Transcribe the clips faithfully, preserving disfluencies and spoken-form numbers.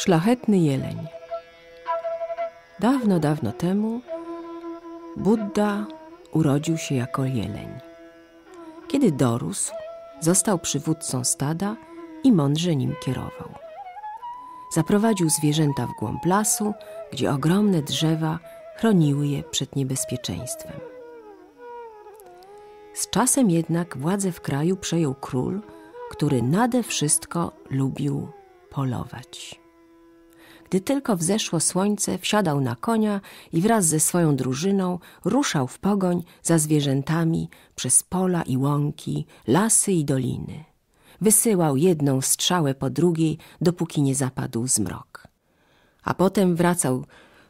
Szlachetny jeleń. Dawno, dawno temu Buddha urodził się jako jeleń. Kiedy dorósł, został przywódcą stada i mądrze nim kierował. Zaprowadził zwierzęta w głąb lasu, gdzie ogromne drzewa chroniły je przed niebezpieczeństwem. Z czasem jednak władzę w kraju przejął król, który nade wszystko lubił polować. Gdy tylko wzeszło słońce, wsiadał na konia i wraz ze swoją drużyną ruszał w pogoń za zwierzętami przez pola i łąki, lasy i doliny. Wysyłał jedną strzałę po drugiej, dopóki nie zapadł zmrok. A potem wracał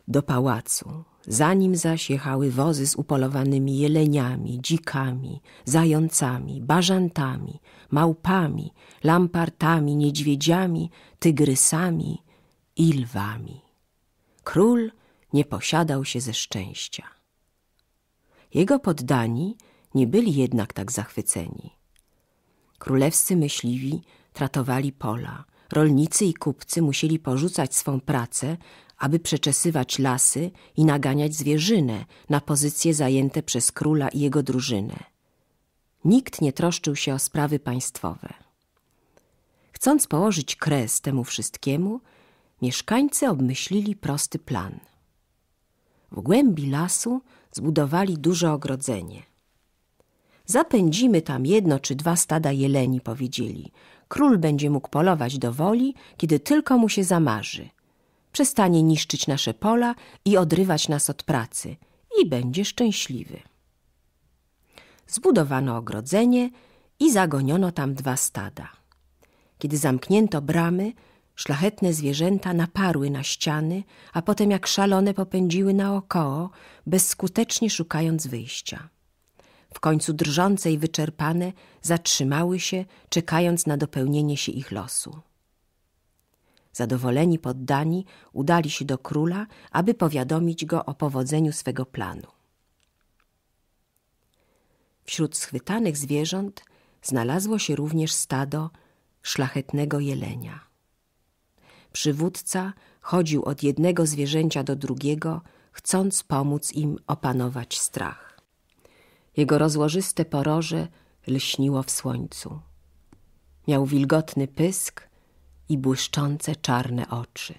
do pałacu. Za nim zaś jechały wozy z upolowanymi jeleniami, dzikami, zającami, bażantami, małpami, lampartami, niedźwiedziami, tygrysami i lwami. Król nie posiadał się ze szczęścia. Jego poddani nie byli jednak tak zachwyceni. Królewscy myśliwi tratowali pola, rolnicy i kupcy musieli porzucać swą pracę, aby przeczesywać lasy i naganiać zwierzynę na pozycje zajęte przez króla i jego drużynę. Nikt nie troszczył się o sprawy państwowe. Chcąc położyć kres temu wszystkiemu, mieszkańcy obmyślili prosty plan. W głębi lasu zbudowali duże ogrodzenie. Zapędzimy tam jedno czy dwa stada jeleni, powiedzieli. Król będzie mógł polować do woli, kiedy tylko mu się zamarzy. Przestanie niszczyć nasze pola i odrywać nas od pracy i będzie szczęśliwy. Zbudowano ogrodzenie i zagoniono tam dwa stada. Kiedy zamknięto bramy, szlachetne zwierzęta naparły na ściany, a potem jak szalone popędziły naokoło, bezskutecznie szukając wyjścia. W końcu drżące i wyczerpane zatrzymały się, czekając na dopełnienie się ich losu. Zadowoleni poddani udali się do króla, aby powiadomić go o powodzeniu swego planu. Wśród schwytanych zwierząt znalazło się również stado szlachetnego jelenia. Przywódca chodził od jednego zwierzęcia do drugiego, chcąc pomóc im opanować strach. Jego rozłożyste poroże lśniło w słońcu. Miał wilgotny pysk i błyszczące czarne oczy.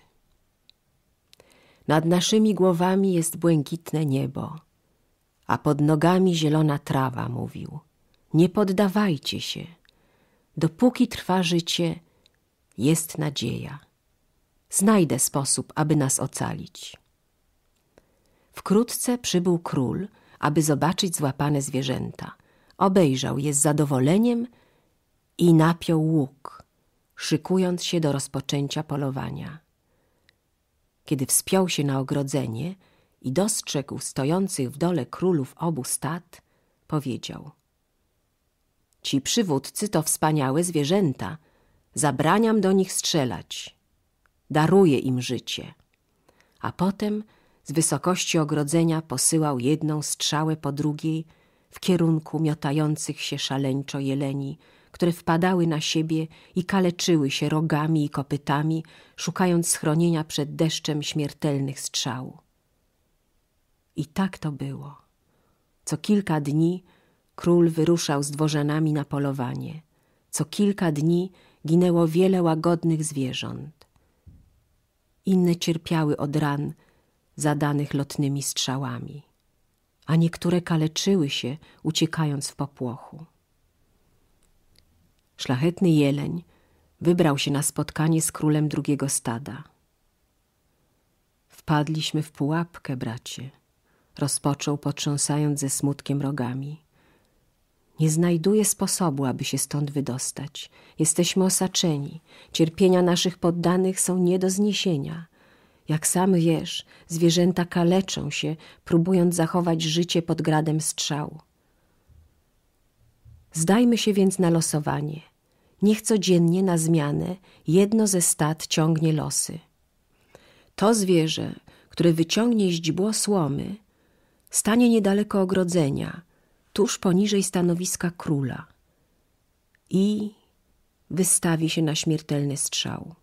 Nad naszymi głowami jest błękitne niebo, a pod nogami zielona trawa, mówił. Nie poddawajcie się. Dopóki trwa życie, jest nadzieja. Znajdę sposób, aby nas ocalić. Wkrótce przybył król, aby zobaczyć złapane zwierzęta. Obejrzał je z zadowoleniem i napiął łuk, szykując się do rozpoczęcia polowania. Kiedy wspiął się na ogrodzenie i dostrzegł stojących w dole królów obu stad, powiedział: ci przywódcy to wspaniałe zwierzęta, zabraniam do nich strzelać, daruję im życie. A potem z wysokości ogrodzenia posyłał jedną strzałę po drugiej w kierunku miotających się szaleńczo jeleni, które wpadały na siebie i kaleczyły się rogami i kopytami, szukając schronienia przed deszczem śmiertelnych strzał. I tak to było. Co kilka dni król wyruszał z dworzanami na polowanie. Co kilka dni ginęło wiele łagodnych zwierząt. Inne cierpiały od ran zadanych lotnymi strzałami, a niektóre kaleczyły się, uciekając w popłochu. Szlachetny jeleń wybrał się na spotkanie z królem drugiego stada. Wpadliśmy w pułapkę, bracie, rozpoczął, potrząsając ze smutkiem rogami. Nie znajduję sposobu, aby się stąd wydostać. Jesteśmy osaczeni. Cierpienia naszych poddanych są nie do zniesienia. Jak sam wiesz, zwierzęta kaleczą się, próbując zachować życie pod gradem strzału. Zdajmy się więc na losowanie. Niech codziennie na zmianę jedno ze stad ciągnie losy. To zwierzę, które wyciągnie źdźbło słomy, stanie niedaleko ogrodzenia, tuż poniżej stanowiska króla i wystawi się na śmiertelny strzał.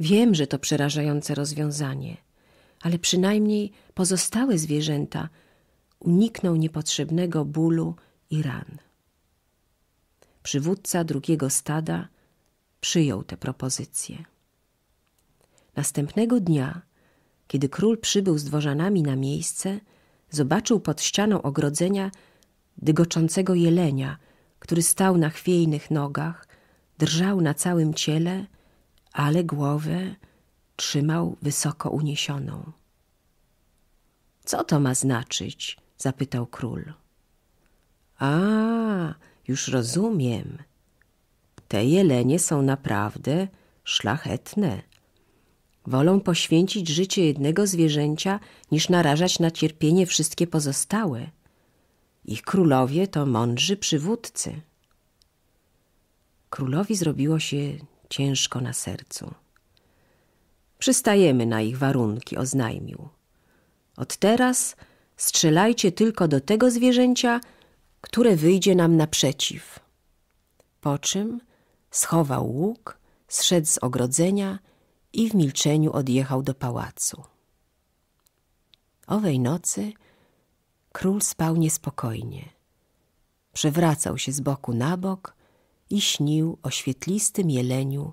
Wiem, że to przerażające rozwiązanie, ale przynajmniej pozostałe zwierzęta unikną niepotrzebnego bólu i ran. Przywódca drugiego stada przyjął tę propozycję. Następnego dnia, kiedy król przybył z dworzanami na miejsce, zobaczył pod ścianą ogrodzenia dygoczącego jelenia, który stał na chwiejnych nogach, drżał na całym ciele, ale głowę trzymał wysoko uniesioną. – Co to ma znaczyć? – zapytał król. – A, już rozumiem. Te jelenie są naprawdę szlachetne. Wolą poświęcić życie jednego zwierzęcia, niż narażać na cierpienie wszystkie pozostałe. Ich królowie to mądrzy przywódcy. Królowi zrobiło się ciężko na sercu. Przystajemy na ich warunki, oznajmił. Od teraz strzelajcie tylko do tego zwierzęcia, które wyjdzie nam naprzeciw. Po czym schował łuk, zszedł z ogrodzenia i w milczeniu odjechał do pałacu. Owej nocy król spał niespokojnie. Przewracał się z boku na bok i śnił o świetlistym jeleniu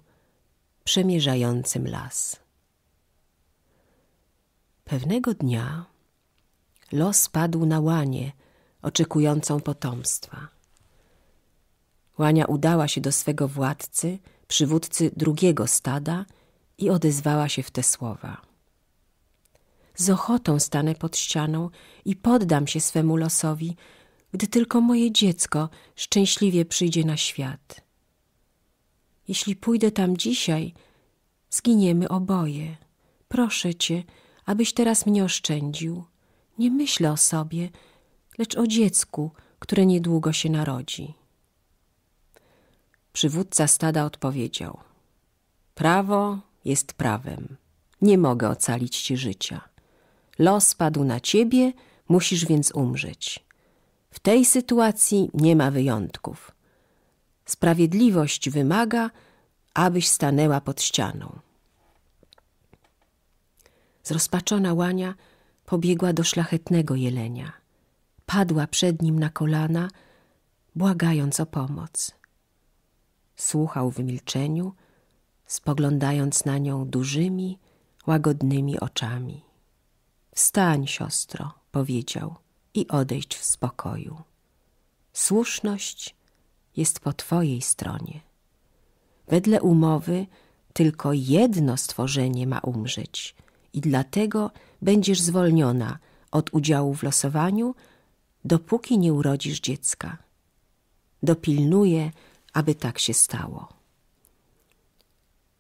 przemierzającym las. Pewnego dnia los padł na łanię oczekującą potomstwa. Łania udała się do swego władcy, przywódcy drugiego stada, i odezwała się w te słowa. Z ochotą stanę pod ścianą i poddam się swemu losowi, gdy tylko moje dziecko szczęśliwie przyjdzie na świat. Jeśli pójdę tam dzisiaj, zginiemy oboje. Proszę cię, abyś teraz mnie oszczędził. Nie myślę o sobie, lecz o dziecku, które niedługo się narodzi. Przywódca stada odpowiedział. Prawo jest prawem. Nie mogę ocalić ci życia. Los padł na ciebie, musisz więc umrzeć. W tej sytuacji nie ma wyjątków. Sprawiedliwość wymaga, abyś stanęła pod ścianą. Zrozpaczona łania pobiegła do szlachetnego jelenia. Padła przed nim na kolana, błagając o pomoc. Słuchał w milczeniu, spoglądając na nią dużymi, łagodnymi oczami. – Wstań, siostro – powiedział – i odejdź w spokoju. Słuszność jest po twojej stronie. Wedle umowy tylko jedno stworzenie ma umrzeć i dlatego będziesz zwolniona od udziału w losowaniu, dopóki nie urodzisz dziecka. Dopilnuję, aby tak się stało.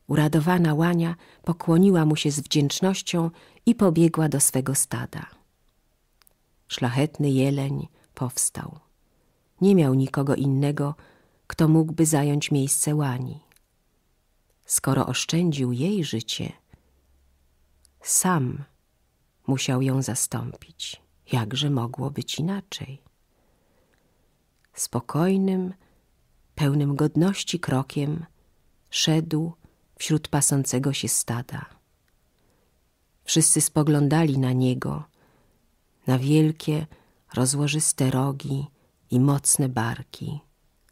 Uradowana łania pokłoniła mu się z wdzięcznością i pobiegła do swego stada. Szlachetny jeleń powstał. Nie miał nikogo innego, kto mógłby zająć miejsce łani. Skoro oszczędził jej życie, sam musiał ją zastąpić. Jakże mogło być inaczej? Spokojnym, pełnym godności krokiem szedł wśród pasącego się stada. Wszyscy spoglądali na niego, na wielkie, rozłożyste rogi i mocne barki,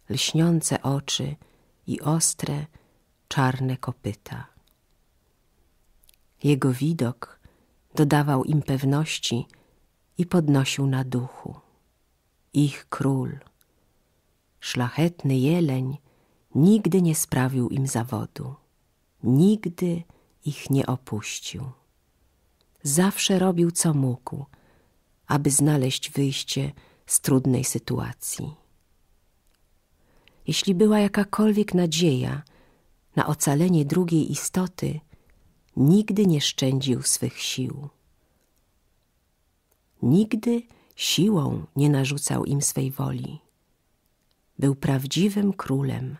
lśniące oczy i ostre, czarne kopyta. Jego widok dodawał im pewności i podnosił na duchu. Ich król, szlachetny jeleń, nigdy nie sprawił im zawodu. Nigdy ich nie opuścił. Zawsze robił, co mógł, aby znaleźć wyjście z trudnej sytuacji. Jeśli była jakakolwiek nadzieja na ocalenie drugiej istoty, nigdy nie szczędził swych sił. Nigdy siłą nie narzucał im swej woli. Był prawdziwym królem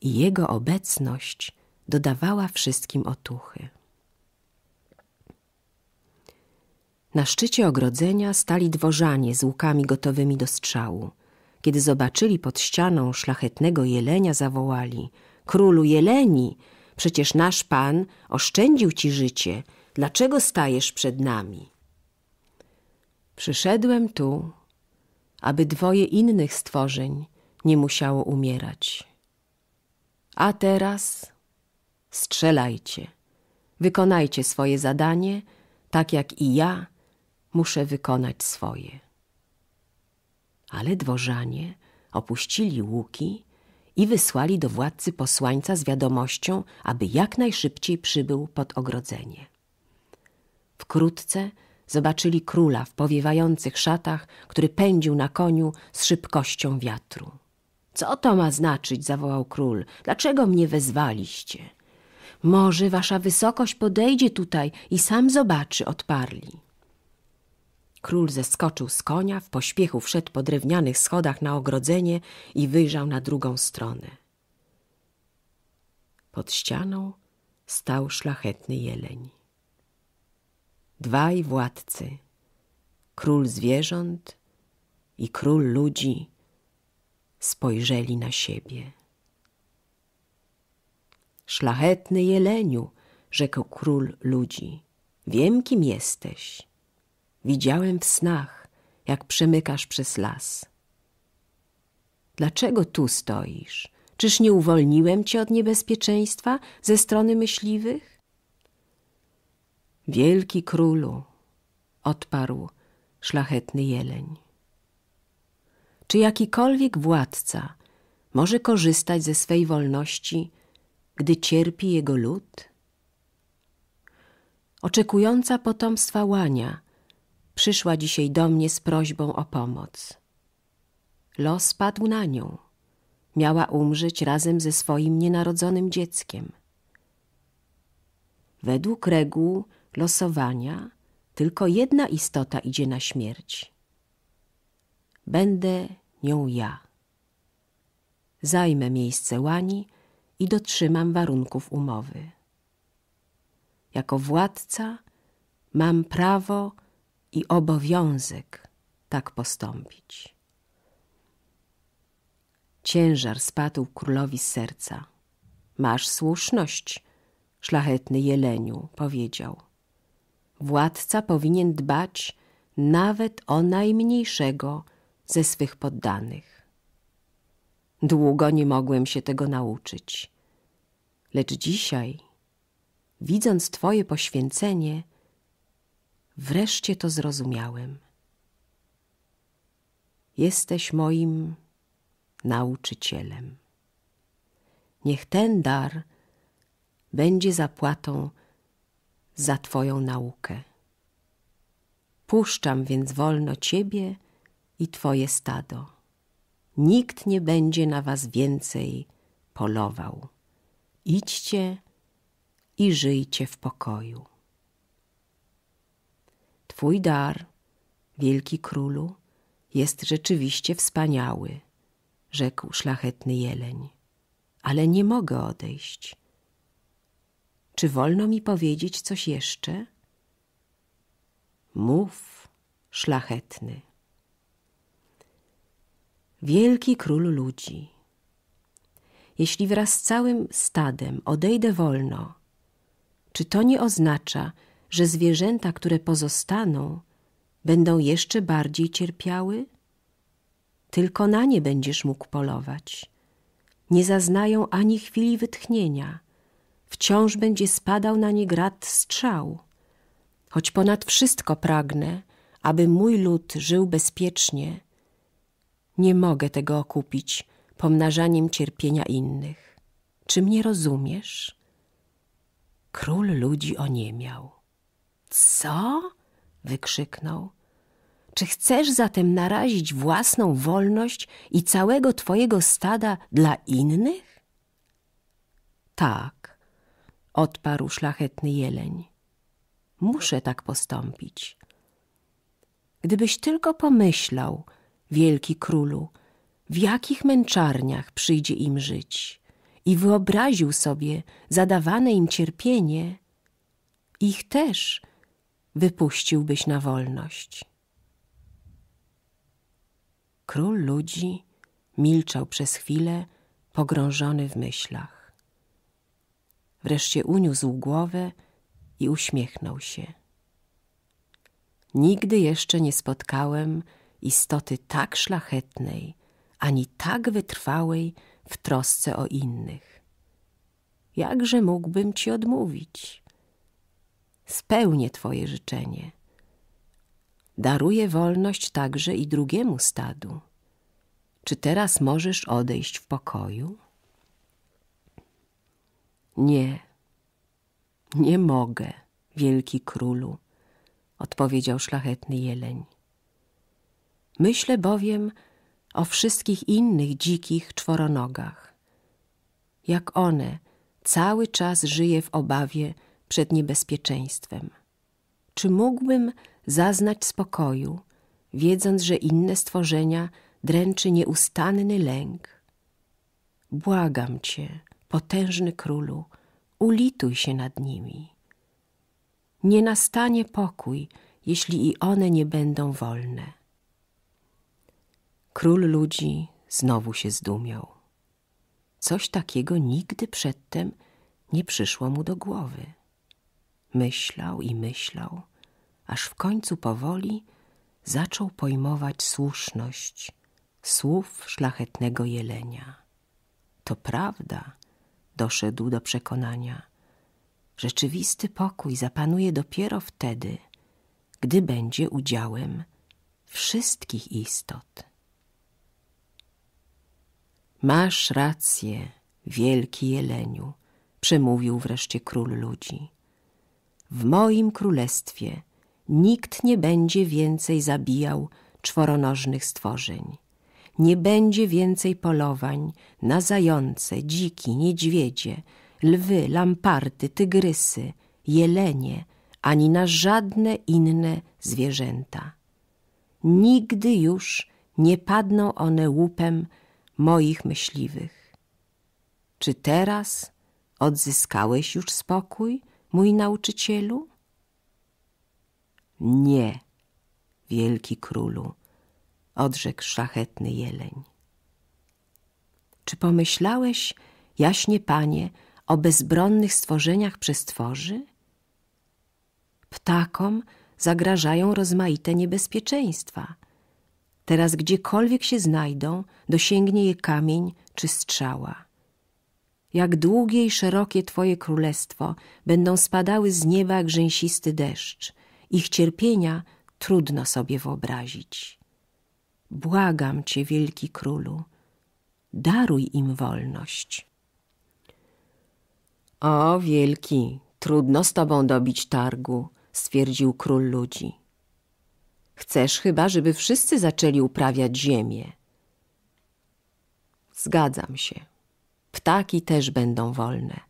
i jego obecność dodawała wszystkim otuchy. Na szczycie ogrodzenia stali dworzanie z łukami gotowymi do strzału. Kiedy zobaczyli pod ścianą szlachetnego jelenia, zawołali – Królu jeleni, Przecież nasz Pan oszczędził ci życie. Dlaczego stajesz przed nami? Przyszedłem tu, aby dwoje innych stworzeń nie musiało umierać. A teraz strzelajcie. Wykonajcie swoje zadanie, tak jak i ja muszę wykonać swoje. Ale dworzanie opuścili łuki i wysłali do władcy posłańca z wiadomością, aby jak najszybciej przybył pod ogrodzenie. Wkrótce zobaczyli króla w powiewających szatach, który pędził na koniu z szybkością wiatru. – Co to ma znaczyć? – zawołał król. – Dlaczego mnie wezwaliście? – Może wasza wysokość podejdzie tutaj i sam zobaczy – odparli. Król zeskoczył z konia, w pośpiechu wszedł po drewnianych schodach na ogrodzenie i wyjrzał na drugą stronę. Pod ścianą stał szlachetny jeleń. Dwaj władcy, król zwierząt i król ludzi, spojrzeli na siebie. Szlachetny jeleniu, rzekł król ludzi, wiem, kim jesteś. Widziałem w snach, jak przemykasz przez las. Dlaczego tu stoisz? Czyż nie uwolniłem cię od niebezpieczeństwa ze strony myśliwych? Wielki królu, odparł szlachetny jeleń. Czy jakikolwiek władca może korzystać ze swej wolności, gdy cierpi jego lud? Oczekująca potomstwa łania przyszła dzisiaj do mnie z prośbą o pomoc. Los padł na nią. Miała umrzeć razem ze swoim nienarodzonym dzieckiem. Według reguł losowania tylko jedna istota idzie na śmierć. Będę nią ja. Zajmę miejsce łani i dotrzymam warunków umowy. Jako władca mam prawo i obowiązek tak postąpić. Ciężar spadł królowi z serca. Masz słuszność, szlachetny jeleniu, powiedział. Władca powinien dbać nawet o najmniejszego ze swych poddanych. Długo nie mogłem się tego nauczyć. Lecz dzisiaj, widząc twoje poświęcenie, wreszcie to zrozumiałem. Jesteś moim nauczycielem. Niech ten dar będzie zapłatą za twoją naukę. Puszczam więc wolno ciebie i twoje stado. Nikt nie będzie na was więcej polował. Idźcie i żyjcie w pokoju. Twój dar, wielki królu, jest rzeczywiście wspaniały, rzekł szlachetny jeleń, ale nie mogę odejść. Czy wolno mi powiedzieć coś jeszcze? Mów, szlachetny. Wielki król ludzi, jeśli wraz z całym stadem odejdę wolno, czy to nie oznacza, że zwierzęta, które pozostaną, będą jeszcze bardziej cierpiały? Tylko na nie będziesz mógł polować. Nie zaznają ani chwili wytchnienia. Wciąż będzie spadał na nie grad strzał. Choć ponad wszystko pragnę, aby mój lud żył bezpiecznie, nie mogę tego okupić pomnażaniem cierpienia innych. Czy mnie rozumiesz? Król ludzi oniemiał. Co? Wykrzyknął. Czy chcesz zatem narazić własną wolność i całego twojego stada dla innych? Tak, odparł szlachetny jeleń. Muszę tak postąpić. Gdybyś tylko pomyślał, wielki królu, w jakich męczarniach przyjdzie im żyć i wyobraził sobie zadawane im cierpienie, ich też wypuściłbyś na wolność. Król ludzi milczał przez chwilę, pogrążony w myślach. Wreszcie uniósł głowę i uśmiechnął się. Nigdy jeszcze nie spotkałem istoty tak szlachetnej, ani tak wytrwałej w trosce o innych. Jakże mógłbym ci odmówić? Spełnię twoje życzenie. Daruję wolność także i drugiemu stadu. Czy teraz możesz odejść w pokoju? Nie, nie mogę, wielki królu, odpowiedział szlachetny jeleń. Myślę bowiem o wszystkich innych dzikich czworonogach. Jak one, cały czas żyje w obawie przed niebezpieczeństwem. Czy mógłbym zaznać spokoju, wiedząc, że inne stworzenia dręczy nieustanny lęk? Błagam cię, potężny królu, ulituj się nad nimi. Nie nastanie pokój, jeśli i one nie będą wolne. Król ludzi znowu się zdumiał. Coś takiego nigdy przedtem nie przyszło mu do głowy. Myślał i myślał, aż w końcu powoli zaczął pojmować słuszność słów szlachetnego jelenia. To prawda, doszedł do przekonania. Rzeczywisty pokój zapanuje dopiero wtedy, gdy będzie udziałem wszystkich istot. Masz rację, wielki jeleniu, przemówił wreszcie król ludzi. W moim królestwie nikt nie będzie więcej zabijał czworonożnych stworzeń. Nie będzie więcej polowań na zające, dziki, niedźwiedzie, lwy, lamparty, tygrysy, jelenie, ani na żadne inne zwierzęta. Nigdy już nie padną one łupem moich myśliwych. Czy teraz odzyskałeś już spokój, mój nauczycielu? Nie, wielki królu, odrzekł szlachetny jeleń. Czy pomyślałeś, jaśnie panie, o bezbronnych stworzeniach przestworzy? Ptakom zagrażają rozmaite niebezpieczeństwa. Teraz gdziekolwiek się znajdą, dosięgnie je kamień czy strzała. Jak długie i szerokie twoje królestwo, będą spadały z nieba jak rzęsisty deszcz. Ich cierpienia trudno sobie wyobrazić. Błagam cię, wielki królu, daruj im wolność. O, wielki, trudno z tobą dobić targu, stwierdził król ludzi. Chcesz chyba, żeby wszyscy zaczęli uprawiać ziemię. Zgadzam się. Ptaki też będą wolne.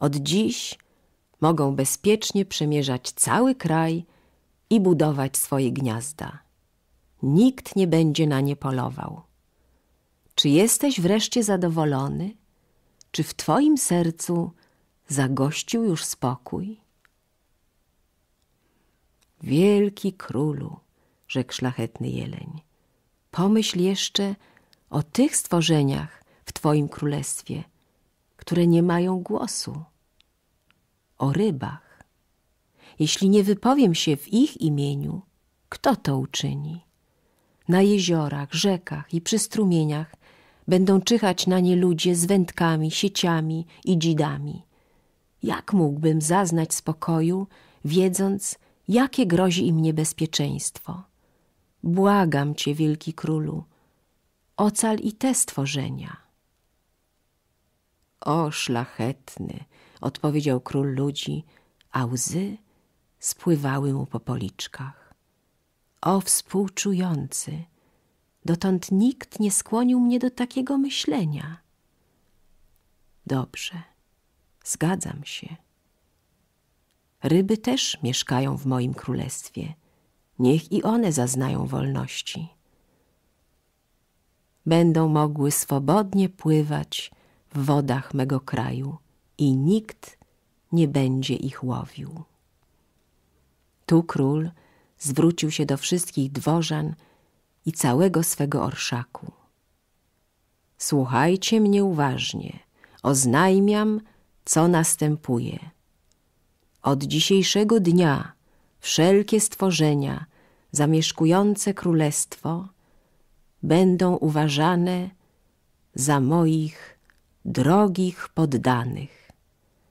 Od dziś mogą bezpiecznie przemierzać cały kraj i budować swoje gniazda. Nikt nie będzie na nie polował. Czy jesteś wreszcie zadowolony? Czy w twoim sercu zagościł już spokój? Wielki królu, rzekł szlachetny jeleń, pomyśl jeszcze o tych stworzeniach w twoim królestwie, które nie mają głosu. O rybach. Jeśli nie wypowiem się w ich imieniu, kto to uczyni? Na jeziorach, rzekach i przy strumieniach będą czyhać na nie ludzie z wędkami, sieciami i dzidami. Jak mógłbym zaznać spokoju, wiedząc, jakie grozi im niebezpieczeństwo? Błagam cię, wielki królu, ocal i te stworzenia. O szlachetny, odpowiedział król ludzi, a łzy spływały mu po policzkach. O współczujący, dotąd nikt nie skłonił mnie do takiego myślenia. Dobrze, zgadzam się. Ryby też mieszkają w moim królestwie. Niech i one zaznają wolności. Będą mogły swobodnie pływać w wodach mego kraju i nikt nie będzie ich łowił. Tu król zwrócił się do wszystkich dworzan i całego swego orszaku. Słuchajcie mnie uważnie, oznajmiam, co następuje. Od dzisiejszego dnia wszelkie stworzenia zamieszkujące królestwo będą uważane za moich drogich poddanych.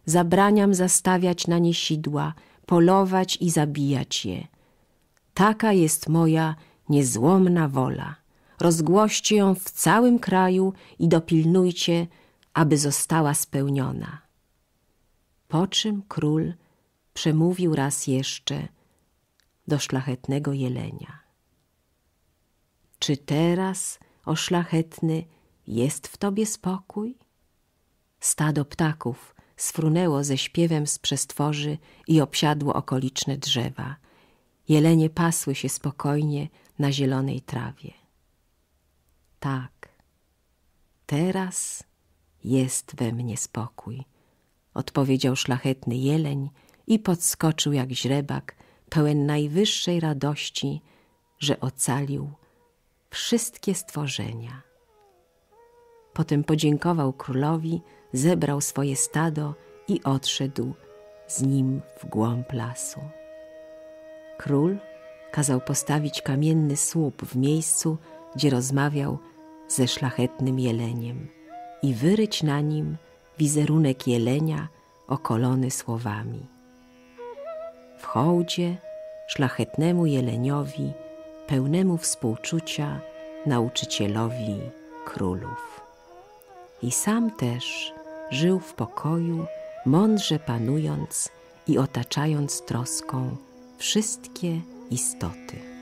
Zabraniam zastawiać na nie sidła, polować i zabijać je. Taka jest moja niezłomna wola. Rozgłoście ją w całym kraju i dopilnujcie, aby została spełniona. Po czym król przemówił raz jeszcze do szlachetnego jelenia. Czy teraz, o szlachetny, jest w tobie spokój? Stado ptaków sfrunęło ze śpiewem z przestworzy i obsiadło okoliczne drzewa. Jelenie pasły się spokojnie na zielonej trawie. Tak, teraz jest we mnie spokój, odpowiedział szlachetny jeleń i podskoczył jak źrebak, pełen najwyższej radości, że ocalił wszystkie stworzenia. Potem podziękował królowi, zebrał swoje stado i odszedł z nim w głąb lasu. Król kazał postawić kamienny słup w miejscu, gdzie rozmawiał ze szlachetnym jeleniem i wyryć na nim wizerunek jelenia okolony słowami: w hołdzie szlachetnemu jeleniowi, pełnemu współczucia, nauczycielowi królów. I sam też żył w pokoju, mądrze panując i otaczając troską wszystkie istoty.